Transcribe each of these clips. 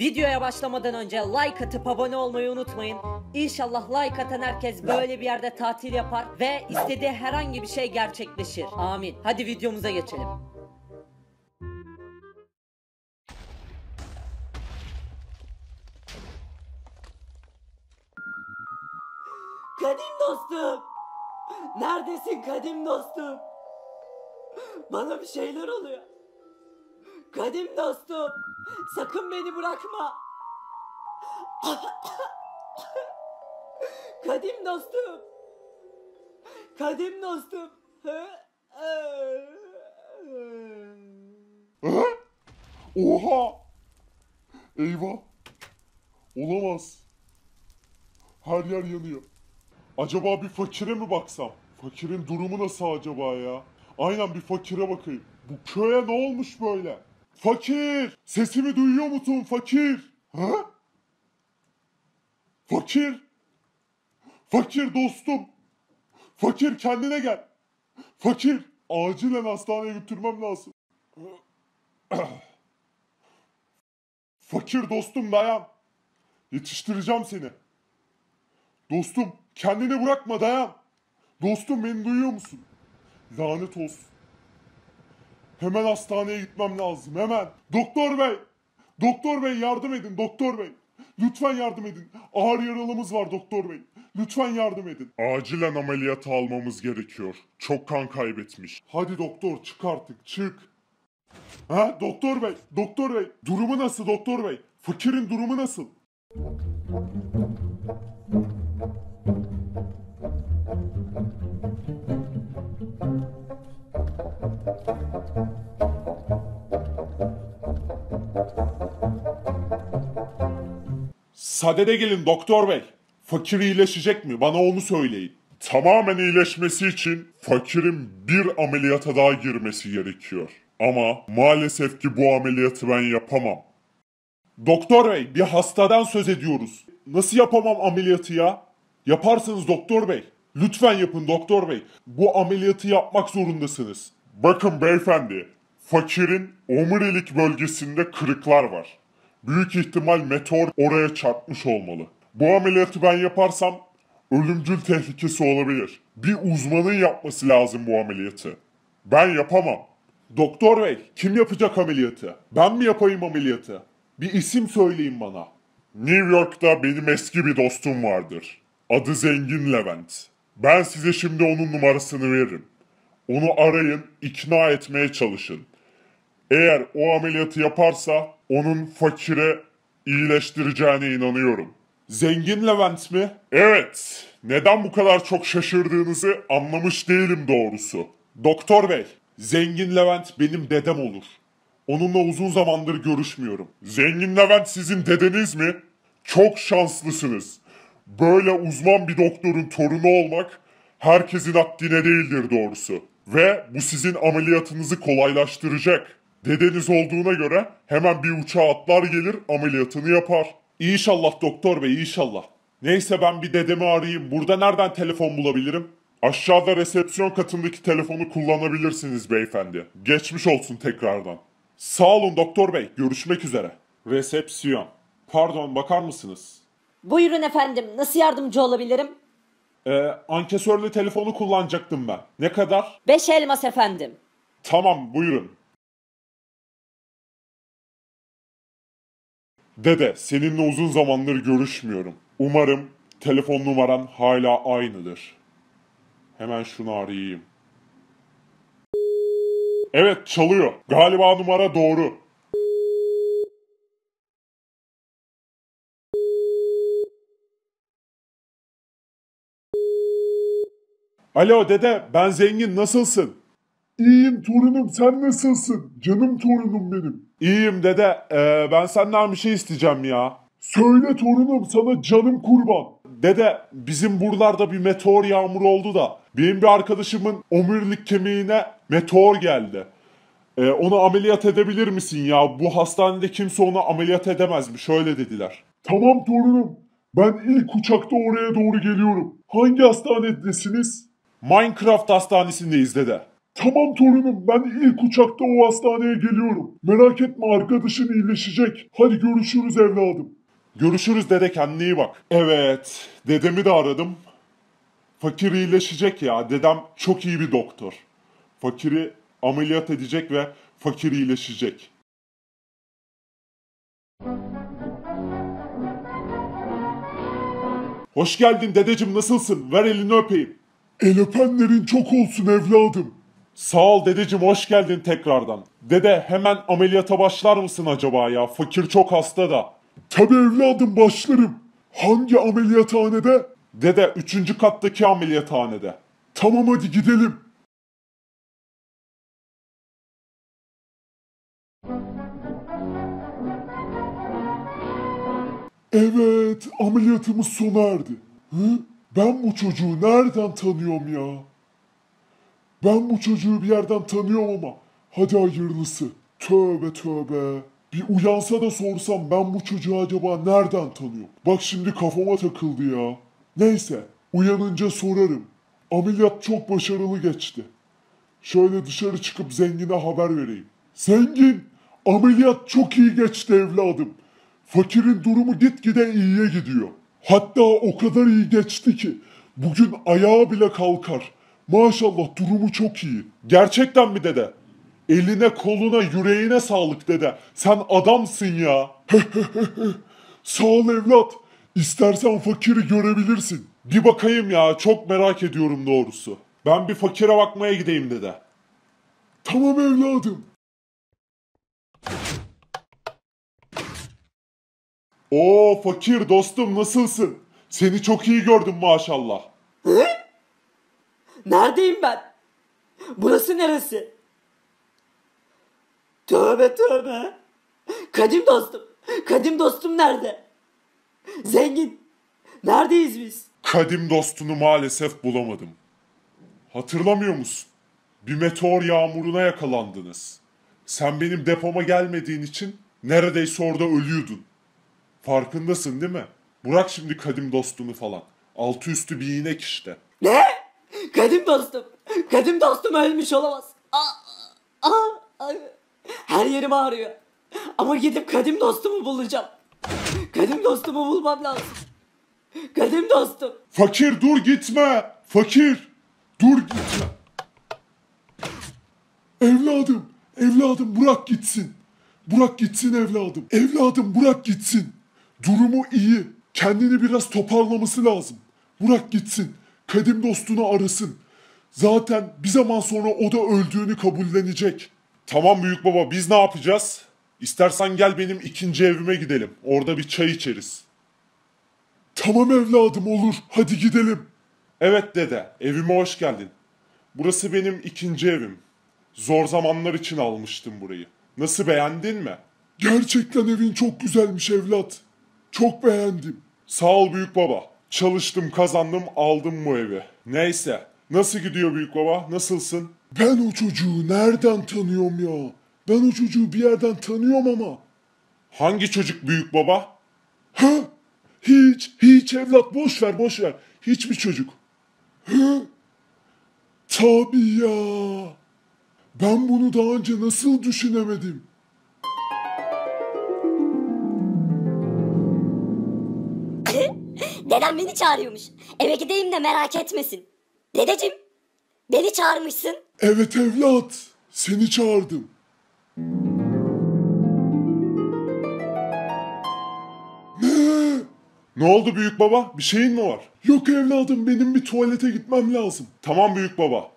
Videoya başlamadan önce like atıp abone olmayı unutmayın. İnşallah like atan herkes böyle bir yerde tatil yapar ve istediği herhangi bir şey gerçekleşir. Amin. Hadi videomuza geçelim. Kadim dostum! Neredesin kadim dostum? Bana bir şeyler oluyor. Kadim dostum, sakın beni bırakma. Kadim dostum. Kadim dostum. Oha! Eyvah! Olamaz. Her yer yanıyor. Acaba bir fakire mi baksam? Fakirin durumu nasıl acaba ya? Aynen, bir fakire bakayım. Bu köye ne olmuş böyle? Fakir! Sesimi duyuyor musun fakir? Ha? Fakir! Fakir dostum! Fakir kendine gel! Fakir! Acilen hastaneye götürmem lazım. Fakir dostum dayan! Yetiştireceğim seni. Dostum kendini bırakma dayan! Dostum beni duyuyor musun? Lanet olsun. Hemen hastaneye gitmem lazım, hemen. Doktor bey! Doktor bey yardım edin doktor bey. Lütfen yardım edin. Ağır yaralımız var doktor bey. Lütfen yardım edin. Acilen ameliyata almamız gerekiyor. Çok kan kaybetmiş. Hadi doktor çık artık çık. Ha doktor bey, doktor bey. Durumu nasıl doktor bey? Fakirin durumu nasıl? Sadede gelin doktor bey. Fakir iyileşecek mi? Bana onu söyleyin. Tamamen iyileşmesi için fakirin bir ameliyata daha girmesi gerekiyor. Ama maalesef ki bu ameliyatı ben yapamam. Doktor bey, bir hastadan söz ediyoruz. Nasıl yapamam ameliyatı ya? Yaparsınız doktor bey. Lütfen yapın doktor bey. Bu ameliyatı yapmak zorundasınız. Bakın beyefendi, fakirin omurilik bölgesinde kırıklar var. Büyük ihtimal meteor oraya çarpmış olmalı. Bu ameliyatı ben yaparsam ölümcül tehlikesi olabilir. Bir uzmanın yapması lazım bu ameliyatı. Ben yapamam. Doktor bey, kim yapacak ameliyatı? Ben mi yapayım ameliyatı? Bir isim söyleyin bana. New York'ta benim eski bir dostum vardır. Adı Zengin Levent. Ben size şimdi onun numarasını veririm. Onu arayın, ikna etmeye çalışın. Eğer o ameliyatı yaparsa onun fakire iyileştireceğine inanıyorum. Zengin Levent mi? Evet. Neden bu kadar çok şaşırdığınızı anlamış değilim doğrusu. Doktor bey, Zengin Levent benim dedem olur. Onunla uzun zamandır görüşmüyorum. Zengin Levent sizin dedeniz mi? Çok şanslısınız. Böyle uzman bir doktorun torunu olmak herkesin haddine değildir doğrusu. Ve bu sizin ameliyatınızı kolaylaştıracak. Dedeniz olduğuna göre hemen bir uçağa atlar gelir ameliyatını yapar. İnşallah doktor bey, inşallah. Neyse ben bir dedemi arayayım. Burada nereden telefon bulabilirim? Aşağıda resepsiyon katındaki telefonu kullanabilirsiniz beyefendi. Geçmiş olsun tekrardan. Sağ olun doktor bey, görüşmek üzere. Resepsiyon. Pardon, bakar mısınız? Buyurun efendim, nasıl yardımcı olabilirim? Ankesörlü telefonu kullanacaktım ben. Ne kadar? 5 elmas efendim. Tamam, buyurun. Dede, seninle uzun zamandır görüşmüyorum. Umarım telefon numaran hala aynıdır. Hemen şunu arayayım. Evet, çalıyor. Galiba numara doğru. Alo dede, ben Zengin, nasılsın? İyiyim torunum, sen nasılsın? Canım torunum benim. İyiyim dede, ben senden bir şey isteyeceğim ya. Söyle torunum, sana canım kurban. Dede, bizim buralarda bir meteor yağmuru oldu da benim bir arkadaşımın omurilik kemiğine meteor geldi. Onu ameliyat edebilir misin ya? Bu hastanede kimse onu ameliyat edemezmiş, şöyle dediler. Tamam torunum, ben ilk uçakta oraya doğru geliyorum. Hangi hastanedesiniz? Minecraft hastanesindeyiz dede. Tamam torunum, ben ilk uçakta o hastaneye geliyorum. Merak etme, arkadaşın iyileşecek. Hadi görüşürüz evladım. Görüşürüz dede, kendine iyi bak. Evet, dedemi de aradım. Fakir iyileşecek ya, dedem çok iyi bir doktor. Fakiri ameliyat edecek ve fakir iyileşecek. Hoş geldin dedeciğim, nasılsın? Ver elini öpeyim. El öpenlerin çok olsun evladım. Sağ ol dedeciğim, hoş geldin tekrardan. Dede, hemen ameliyata başlar mısın acaba ya? Fakir çok hasta da. Tabii evladım, başlarım. Hangi ameliyathanede? Dede, 3. kattaki ameliyathanede. Tamam, hadi gidelim. Evet, ameliyatımız sona erdi. Hı? Ben bu çocuğu nereden tanıyorum ya? Ben bu çocuğu bir yerden tanıyorum ama. Hadi hayırlısı. Tövbe tövbe. Bir uyansa da sorsam ben bu çocuğu acaba nereden tanıyorum? Bak şimdi kafama takıldı ya. Neyse, uyanınca sorarım. Ameliyat çok başarılı geçti. Şöyle dışarı çıkıp Zengin'e haber vereyim. Zengin, ameliyat çok iyi geçti evladım. Fakirin durumu gitgide iyiye gidiyor. Hatta o kadar iyi geçti ki bugün ayağa bile kalkar. Maşallah, durumu çok iyi. Gerçekten mi dede? Eline, koluna, yüreğine sağlık dede. Sen adamsın ya. Sağ ol evlat. İstersen fakiri görebilirsin. Bir bakayım ya, çok merak ediyorum doğrusu. Ben bir fakire bakmaya gideyim dede. Tamam evladım. Oo fakir dostum, nasılsın? Seni çok iyi gördüm maşallah. Hı? Neredeyim ben? Burası neresi? Tövbe tövbe. Kadim dostum. Kadim dostum nerede? Zengin. Neredeyiz biz? Kadim dostunu maalesef bulamadım. Hatırlamıyor musun? Bir meteor yağmuruna yakalandınız. Sen benim depoma gelmediğin için neredeyse orada ölüyordun. Farkındasın değil mi? Bırak şimdi kadim dostunu falan. Altı üstü bir inek işte. Ne? Kadim dostum. Kadim dostum ölmüş olamaz. Her yerim ağrıyor. Ama gidip kadim dostumu bulacağım. Kadim dostumu bulmam lazım. Kadim dostum. Fakir dur gitme. Fakir dur gitme. Evladım. Evladım bırak gitsin. Bırak gitsin evladım. Evladım bırak gitsin. Durumu iyi. Kendini biraz toparlaması lazım. Bırak gitsin. Kadim dostunu arasın. Zaten bir zaman sonra o da öldüğünü kabullenecek. Tamam büyük baba, biz ne yapacağız? İstersen gel benim 2. evime gidelim. Orada bir çay içeriz. Tamam evladım, olur. Hadi gidelim. Evet dede, evime hoş geldin. Burası benim 2. evim. Zor zamanlar için almıştım burayı. Nasıl, beğendin mi? Gerçekten evin çok güzelmiş evlat. Çok beğendim. Sağ ol büyük baba. Çalıştım, kazandım, aldım bu evi. Neyse. Nasıl gidiyor büyük baba? Nasılsın? Ben o çocuğu nereden tanıyorum ya? Ben o çocuğu bir yerden tanıyorum ama. Hangi çocuk büyük baba? Ha? Hiç evlat, boş ver boş ver. Hiçbir çocuk. Ha? Tabii ya. Ben bunu daha önce nasıl düşünemedim? Dedem beni çağırıyormuş. Eve gideyim de merak etmesin. Dedeciğim, beni çağırmışsın. Evet evlat, seni çağırdım. Ne? Ne oldu büyük baba? Bir şeyin mi var? Yok evladım, benim bir tuvalete gitmem lazım. Tamam büyük baba.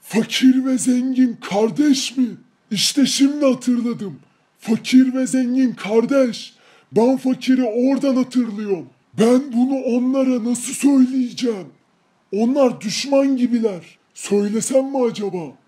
Fakir ve zengin kardeş mi? İşte şimdi hatırladım. Fakir ve zengin kardeş. Ben fakiri oradan hatırlıyorum. Ben bunu onlara nasıl söyleyeceğim? Onlar düşman gibiler. Söylesem mi acaba?